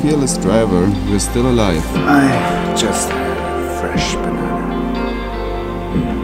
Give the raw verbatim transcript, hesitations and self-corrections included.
fearless driver, we're still alive. I just had a fresh banana. Mm.